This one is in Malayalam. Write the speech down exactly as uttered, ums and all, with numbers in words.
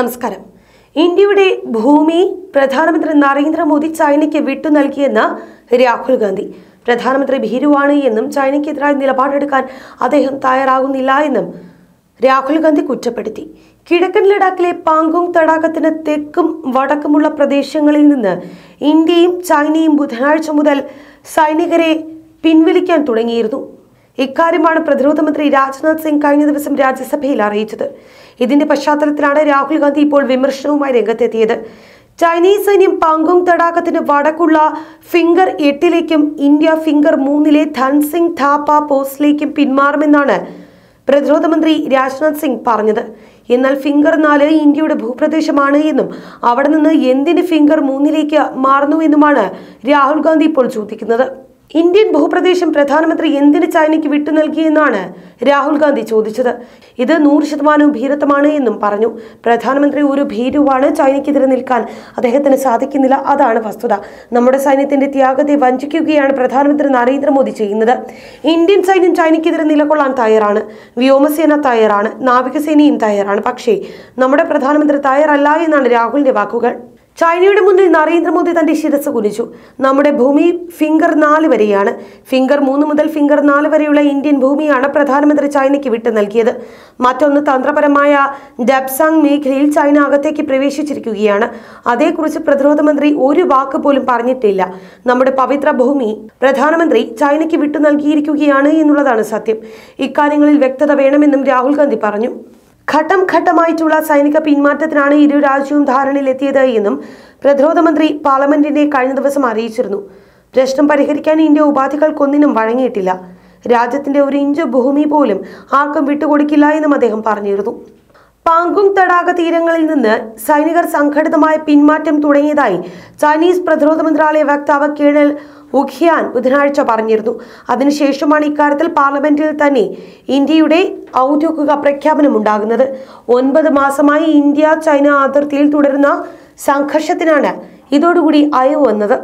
നമസ്കാരം. ഇന്ത്യയുടെ ഭൂമി പ്രധാനമന്ത്രി നരേന്ദ്രമോദി ചൈനയ്ക്ക് വിട്ടു നൽകിയെന്ന് രാഹുൽ ഗാന്ധി. പ്രധാനമന്ത്രി ഭീരുവാണ് എന്നും ചൈനയ്ക്കെതിരായി നിലപാടെടുക്കാൻ അദ്ദേഹം തയ്യാറാകുന്നില്ല എന്നും രാഹുൽ ഗാന്ധി കുറ്റപ്പെടുത്തി. കിഴക്കൻ ലഡാക്കിലെ പാങ്ഗോങ് തടാകത്തിന് തെക്കും വടക്കുമുള്ള പ്രദേശങ്ങളിൽ നിന്ന് ഇന്ത്യയും ചൈനയും ബുധനാഴ്ച മുതൽ സൈനികരെ പിൻവലിക്കാൻ തുടങ്ങിയിരുന്നു. ഇക്കാര്യമാണ് പ്രതിരോധ മന്ത്രി രാജ്നാഥ് സിംഗ് കഴിഞ്ഞ ദിവസം രാജ്യസഭയിൽ അറിയിച്ചത്. ഇതിന്റെ പശ്ചാത്തലത്തിലാണ് രാഹുൽ ഗാന്ധി ഇപ്പോൾ വിമർശനവുമായി രംഗത്തെത്തിയത്. ചൈനീസ് സൈന്യം പാങ്ഗോങ് തടാകത്തിന് വടക്കുള്ള ഫിംഗർ എട്ടിലേക്കും ഇന്ത്യ ഫിംഗർ മൂന്നിലെ ധൻസിംഗ് ഥാപ്പ പോസ്റ്റിലേക്കും പിന്മാറുമെന്നാണ് പ്രതിരോധ മന്ത്രി രാജ്നാഥ് സിംഗ് പറഞ്ഞത്. എന്നാൽ ഫിംഗർ നാല് ഇന്ത്യയുടെ ഭൂപ്രദേശമാണ് എന്നും അവിടെ നിന്ന് എന്തിന് ഫിംഗർ മൂന്നിലേക്ക് മാറുന്നുവെന്നുമാണ് രാഹുൽ ഗാന്ധി ഇപ്പോൾ ചോദിക്കുന്നത്. ഇന്ത്യൻ ഭൂപ്രദേശം പ്രധാനമന്ത്രി എന്തിന് ചൈനയ്ക്ക് വിട്ടു നൽകിയെന്നാണ് രാഹുൽ ഗാന്ധി ചോദിച്ചത്. ഇത് നൂറ് ശതമാനവും ഭീരുത്വമാണ് എന്നും പറഞ്ഞു. പ്രധാനമന്ത്രി ഒരു ഭീരുവാണ്, ചൈനയ്ക്കെതിരെ നിൽക്കാൻ അദ്ദേഹത്തിന് സാധിക്കുന്നില്ല, അതാണ് വസ്തുത. നമ്മുടെ സൈന്യത്തിന്റെ ത്യാഗത്തെ വഞ്ചിക്കുകയാണ് പ്രധാനമന്ത്രി നരേന്ദ്രമോദി ചെയ്യുന്നത്. ഇന്ത്യൻ സൈന്യം ചൈനയ്ക്കെതിരെ നിലകൊള്ളാൻ തയ്യാറാണ്, വ്യോമസേന തയ്യാറാണ്, നാവികസേനയും തയ്യാറാണ്. പക്ഷേ നമ്മുടെ പ്രധാനമന്ത്രി തയ്യാറല്ല എന്നാണ് രാഹുലിന്റെ വാക്കുകൾ. ചൈനയുടെ മുന്നിൽ നരേന്ദ്രമോദി തന്റെ ശിരസ് കുനിച്ചു. നമ്മുടെ ഭൂമി ഫിംഗർ നാല് വരെയാണ്. ഫിംഗർ മൂന്ന് മുതൽ ഫിംഗർ നാല് വരെയുള്ള ഇന്ത്യൻ ഭൂമിയാണ് പ്രധാനമന്ത്രി ചൈനയ്ക്ക് വിട്ടു നൽകിയത്. മറ്റൊന്ന്, തന്ത്രപരമായ ഡെബ്സാങ് മേഖലയിൽ ചൈന അകത്തേക്ക് പ്രവേശിച്ചിരിക്കുകയാണ്. അതേക്കുറിച്ച് പ്രതിരോധ മന്ത്രി ഒരു വാക്ക് പോലും പറഞ്ഞിട്ടില്ല. നമ്മുടെ പവിത്ര ഭൂമി പ്രധാനമന്ത്രി ചൈനയ്ക്ക് വിട്ടു നൽകിയിരിക്കുകയാണ് എന്നുള്ളതാണ് സത്യം. ഇക്കാര്യങ്ങളിൽ വ്യക്തത വേണമെന്നും രാഹുൽ ഗാന്ധി പറഞ്ഞു. ഘട്ടം ഘട്ടമായിട്ടുള്ള സൈനിക പിന്മാറ്റത്തിനാണ് ഇരു രാജ്യവും ധാരണയിലെത്തിയത് എന്നും പ്രതിരോധ മന്ത്രി പാർലമെന്റിനെ കഴിഞ്ഞ ദിവസം അറിയിച്ചിരുന്നു. പ്രശ്നം പരിഹരിക്കാൻ ഇന്ത്യ ഉപാധികൾക്കൊന്നിനും വഴങ്ങിയിട്ടില്ല. രാജ്യത്തിന്റെ ഒരു ഇഞ്ച് ഭൂമി പോലും ആർക്കും വിട്ടുകൊടുക്കില്ല എന്നും അദ്ദേഹം പറഞ്ഞിരുന്നു. പാങ്ഗോങ് തടാക തീരങ്ങളിൽ നിന്ന് സൈനികർ സംഘടിതമായ പിന്മാറ്റം തുടങ്ങിയതായി ചൈനീസ് പ്രതിരോധ മന്ത്രാലയ വക്താവ് കേണൽ ഉഖ്യാൻ ബുധനാഴ്ച പറഞ്ഞിരുന്നു. അതിനുശേഷമാണ് ഇക്കാര്യത്തിൽ പാർലമെന്റിൽ തന്നെ ഇന്ത്യയുടെ ഔദ്യോഗിക പ്രഖ്യാപനം ഉണ്ടാകുന്നത്. ഒൻപത് മാസമായി ഇന്ത്യ ചൈന അതിർത്തിയിൽ തുടരുന്ന സംഘർഷത്തിനാണ് ഇതോടുകൂടി അയവ് വന്നത്.